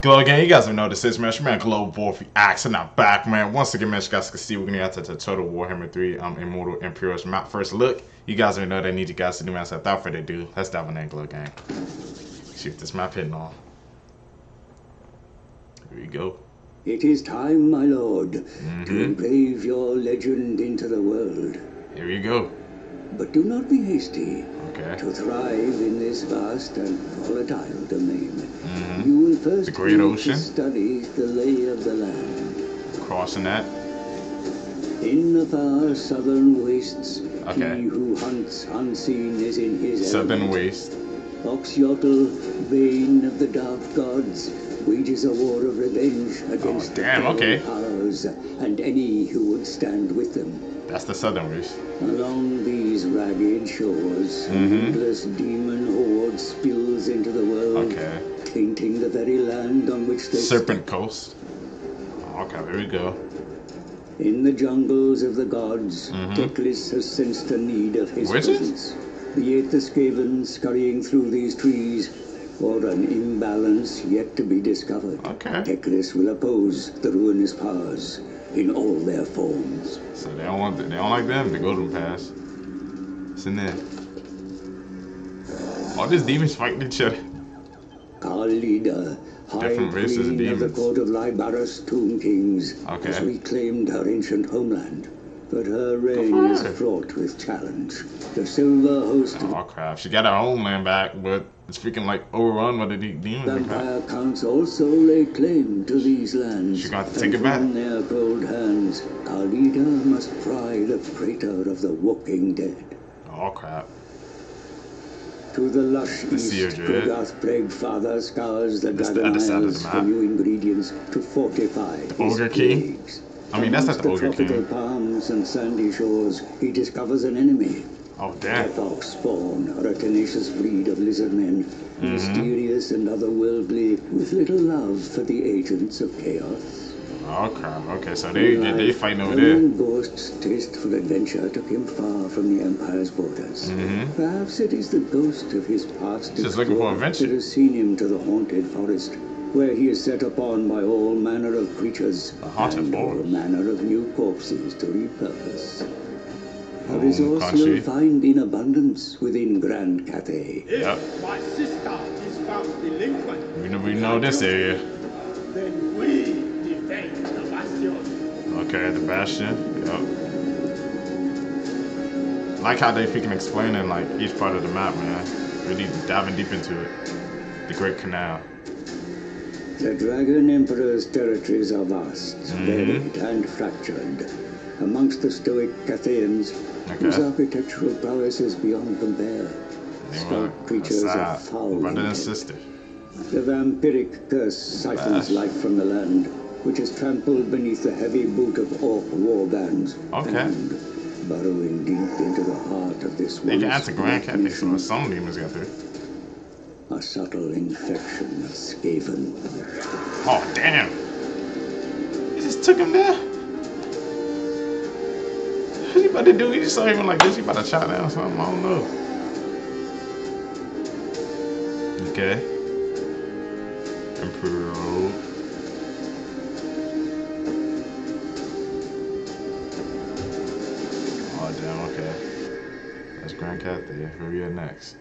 Hello again, you guys have noticed this, man. It's your man Globe Wolf Action. I'm back, man. Once again, man, you guys can see we're gonna get to Total Warhammer 3 Immortal Empires map first look. You guys already know they need you guys to do, man. So without further ado, let's dive on that Glow Gang. See if this map hitting on. Here we go. It is time, my lord, to engrave your legend into the world. Here we go. But do not be hasty. Okay. To thrive in this vast and volatile domain, you will first the great ocean. Study the lay of the land. Crossing that. In the far southern wastes, he who hunts unseen is in his southern element. Waste. Oxyotl, bane of the dark gods, wages a war of revenge against the powers and any who would stand with them. That's the southern reach. Along these ragged shores, endless demon horde spills into the world, tainting the very land on which they Serpent Coast. Okay, there we go. In the jungles of the gods, Teclis has sensed the need of his presence. Be it the Skaven scurrying through these trees, or an imbalance yet to be discovered, Teclis will oppose the ruinous powers in all their forms. So they don't want, they don't like them to go to the pass. It's in there. All these demons fighting each other. Kalida, high queen of the court of Lybaris, Tomb Kings, has reclaimed her ancient homeland, but her reign is fraught with challenge. The silver host. Oh crap! She got her homeland back, but it's freaking like overrun with the demons. Vampire counts also lay claim to these lands. She got to take it back. From their cold hands, Kalida must pry the crater of the walking dead. Oh crap! To the lush east, Krogath Pregfather scours the Dragon Isles for new ingredients to fortify his plagues. I mean, that's not the ogre king. Amongst the tropical palms and sandy shores, he discovers an enemy. Oh, damn. The fox spawn are a tenacious breed of lizard men, mysterious and otherworldly, with little love for the agents of chaos. Oh, crap. Okay, so they fight over there. Ghost's taste for adventure took him far from the Empire's borders. Perhaps it is the ghost of his past that has seen him to the haunted forest, where he is set upon by all manner of creatures and all manner of new corpses to repurpose. A resource you'll find in abundance within Grand Cathay. If my sister is found delinquent, we know this area. Then we defend the bastion. Okay, the bastion. Yep. Like how they freaking explain in like each part of the map, man. Really diving deep into it. The Great Canal. The Dragon Emperor's territories are vast, varied, and fractured. Amongst the stoic Cathayans, whose architectural prowess is beyond compare, stark creatures are foul. The vampiric curse siphons life from the land, which is trampled beneath the heavy boot of orc warbands. And burrowing deep into the heart of this world. They can ask the Grand Cathay for some demons got there. A subtle infection of Skaven. Oh, damn! He just took him there? What's he about to do? He just saw him like this. He about to chop down something. I don't know. Okay. Emperor Road. Oh, damn, okay. That's Grand Cathay. Where we at next?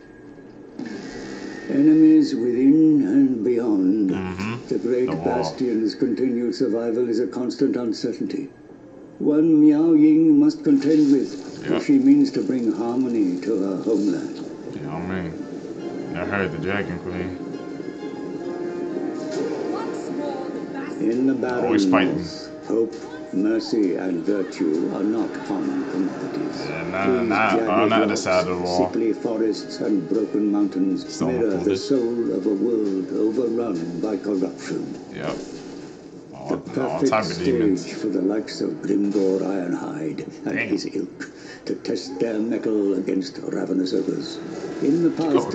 Enemies within and beyond. The great bastion's continued survival is a constant uncertainty. One Miao Ying must contend with if she means to bring harmony to her homeland. Yeah, I mean, I heard the Dragon Queen. In the barrens, hope, mercy, and virtue are not common commodities. On the other side of the wall. Sickly forests and broken mountains mirror the soul of a world overrun by corruption. The perfect stage for the likes of Grimgor Ironhide and his ilk to test their mettle against ravenous ogres. In the past,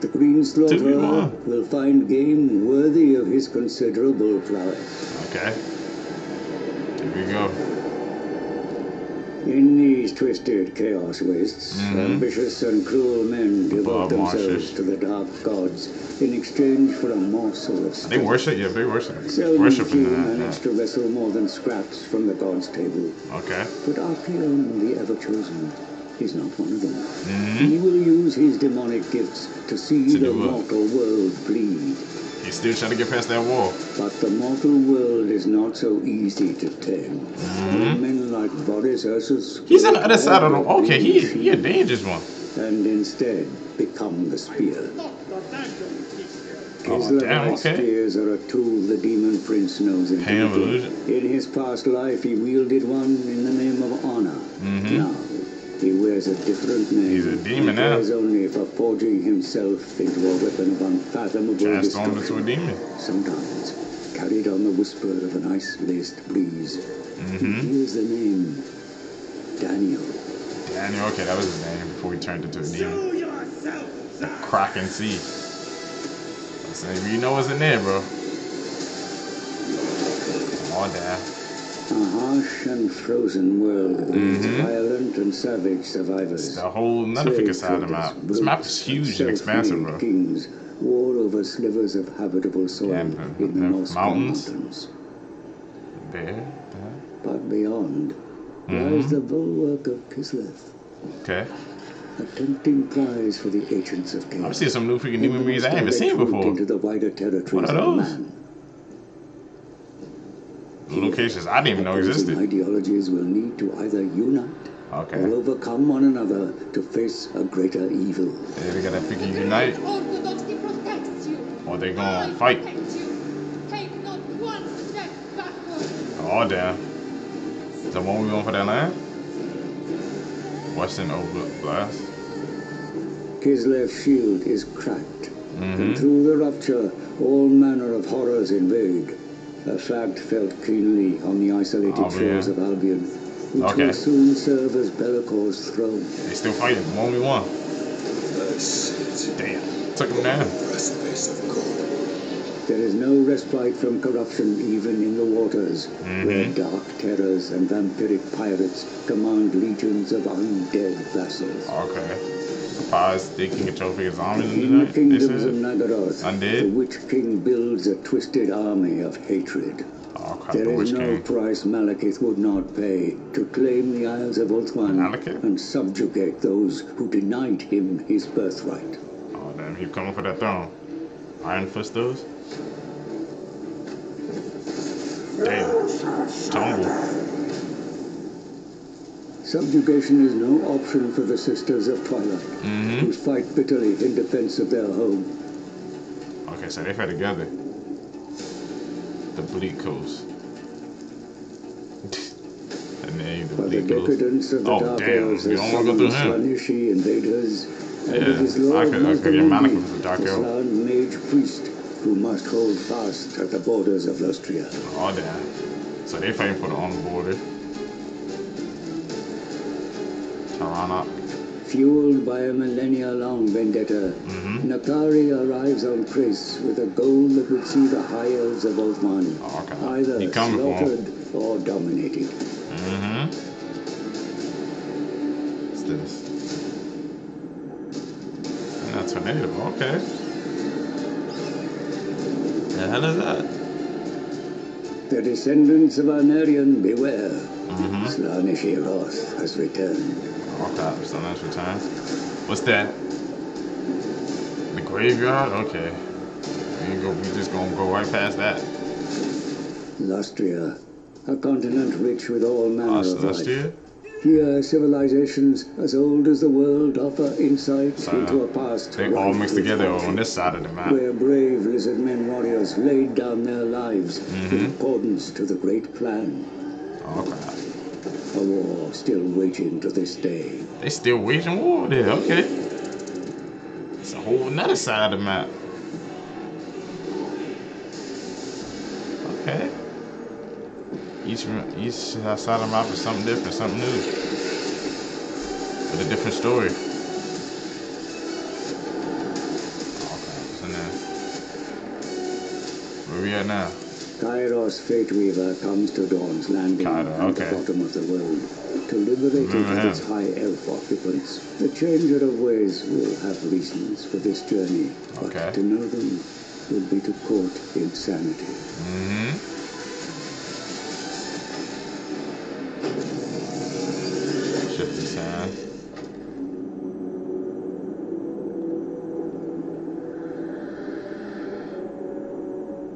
the Green Slaughterer will find game worthy of his considerable prowess. Here we go. In these twisted chaos wastes, ambitious and cruel men devote themselves to the dark gods in exchange for a morsel of spirit. They worship, yeah, they worship. So worshiping that. Managed to wrestle more than scraps from the gods' table. Okay. But Archeon, the Ever-Chosen, is not one of them. He will use his demonic gifts to see the mortal world bleed. He's still trying to get past that wall. But the mortal world is not so easy to tame. Men like Boris Ursus... He's on the other side of the... Okay, he a dangerous one. And instead become the spear. Oh, damn, okay. Spears are a tool the demon prince knows in his past life, he wielded one in the name of honor. Now, he wears a different name. He's a demon now. He only for forging himself into a weapon of unfathomable destruction. Cast on to a demon. Sometimes, carried on the whisper of an ice-laced breeze, he hears the name Daniel. Daniel, okay, that was his name before he turned into a demon. The Kraken Sea. So you know what's in there, bro. All that. A harsh and frozen world with violent and savage survivors. The whole Nullifica side of the map. This map is huge and expansive, bro. Kings war over slivers of habitable soil in the North Mountains. But beyond lies the bulwark of Kislev. Okay. A tempting prize for the agents of chaos. I've seen some new freaking new movies I haven't seen before. Into the wider territories of man. Locations I didn't even know existed. Ideologies will need to either unite or overcome one another to face a greater evil. They gotta freaking unite, or they gonna fight. Take not one step backwards. Oh damn! Is that one we going for that land? Western Oblast. Kislev's shield is cracked, and through the rupture, all manner of horrors invade. A fact felt keenly on the isolated shores of Albion, which will soon serve as Bellicor's throne. They still fighting, 1v1. Damn, took him down. There is no respite from corruption even in the waters, where dark terrors and vampiric pirates command legions of undead vassals. They can control figures armies in the kingdoms of Nagaroth, the Witch King builds a twisted army of hatred. There is no price Malekith would not pay to claim the Isles of Ulthuan and subjugate those who denied him his birthright. Oh damn, he's coming for that throne. Iron Fist those? Damn. Jungle. Subjugation is no option for the Sisters of Twilight, who fight bitterly in defense of their home. Okay, so they fight together. The Bleak Coast. And then the Bleak Coast. The decadence of the Dark Elves has summoned the Slanishi invaders, and it is Lord Malekith, the Slann Mage Priest, who must hold fast at the borders of Lustria. Oh, damn. So they fighting for the own border. Fueled by a millennia-long vendetta, Nakari arrives on Chris with a goal that would see the high elves of Ulthuan either slaughtered or dominated. What's this? And that's tornado, okay. The hell is that? The descendants of Arnarian, beware. Slanishi wrath has returned. What's that? The graveyard? Okay. We're just gonna go right past that. Lustria, a continent rich with all manner of life. Here, civilizations as old as the world offer insights into a past. They all mixed together on this side of the map. Where brave lizard men warriors laid down their lives in accordance to the great plan. A war still waging to this day. They still waging war there, okay. It's a whole another side of the map. Okay. Each side of the map is something different, something new. With a different story. What's in there? Where we at now? Kairos Fateweaver comes to Dawn's landing at the bottom of the world, to liberate it of its high elf occupants. The changer of ways will have reasons for this journey, but to know them will be to court insanity. Shift this half.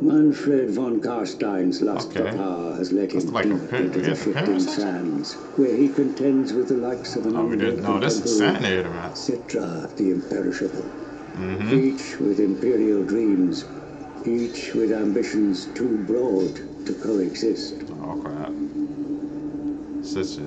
Manfred von Karstein's lust for power has led him deep into the shifting sands, where he contends with the likes of an Sitra, the imperishable. Each with imperial dreams, each with ambitions too broad to coexist.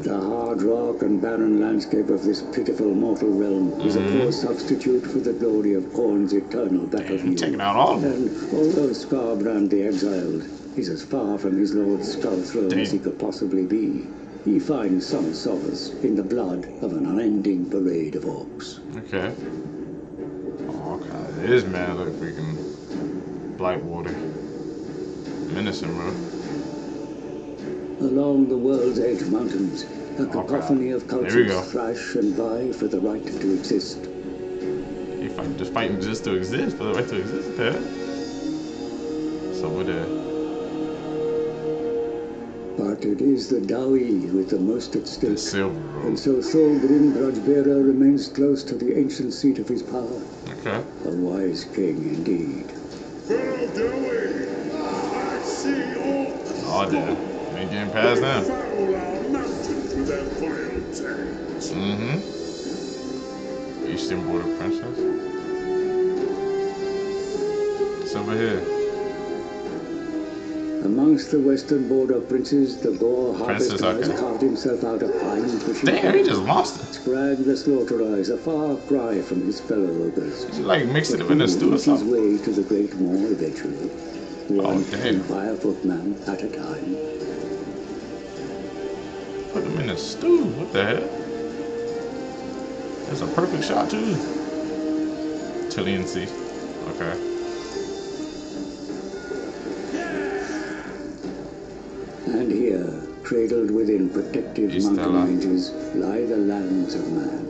The hard rock and barren landscape of this pitiful mortal realm is a poor substitute for the glory of Khorne's eternal battlefield. And although Scarbrand the Exiled is as far from his lord's skull throne as he could possibly be, he finds some solace in the blood of an unending parade of orcs. It is mad like freaking Blackwater. Menacing, bro. Along the world's edge mountains, a cacophony of cultures thrash and vie for the right to exist. If I'm just fighting just to exist, for the right to exist, there. So would But it is the Dawi with the most at stake, and so Thorgrim Grudbera remains close to the ancient seat of his power. A wise king indeed. Well, Dawi, I see all the Getting past now. Eastern border princess. It's over here. Amongst the western border princes, the Gore harvester has carved himself out of pine pushing. He just lost it. Sprang the slaughterer is a far cry from his fellow ogres. He like mixed it up in the stew or something. His way to the great moor eventually. One empire footman at a time. Put him in a stew, what the hell? That's a perfect shot too. Tilean Sea. And here, cradled within protective mountain ranges, lie the lands of man.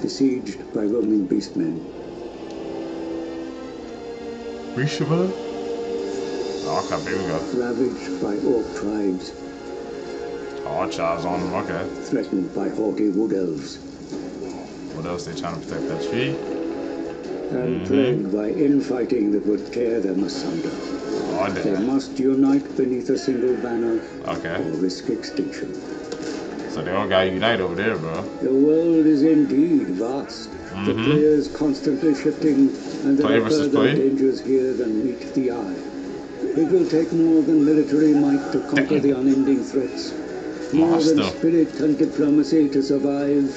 Besieged by roaming beastmen. Ravaged by orc tribes. Threatened by haughty wood elves. What else? They trying to protect that tree. And plagued by infighting that would tear them asunder. They must unite beneath a single banner or risk extinction. So they all gotta unite over there, bro. The world is indeed vast. The players constantly shifting, and there are further dangers here than meet the eye. It will take more than military might to conquer the unending threats, more than spirit and diplomacy to survive.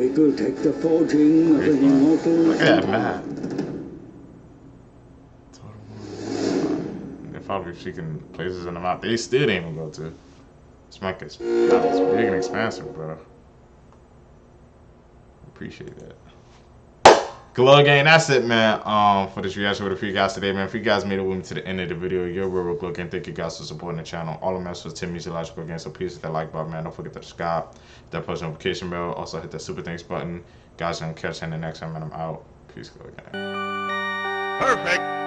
It will take the forging of an immortal empire. They probably freaking places in the map they still ain't even go to. This map is big and expansive, bro. Appreciate that. Glug Gang, that's it, man. For this reaction with a few guys today, man. If you guys made it with me to the end of the video, you're real Glug Gang. Thank you guys for supporting the channel. All the mess was 10 music logical games, so please hit that like button, man. Don't forget to subscribe, that post notification bell. Also hit that super thanks button. Guys, I'm catching the next time, man. I'm out. Peace, Glug Gang. Perfect.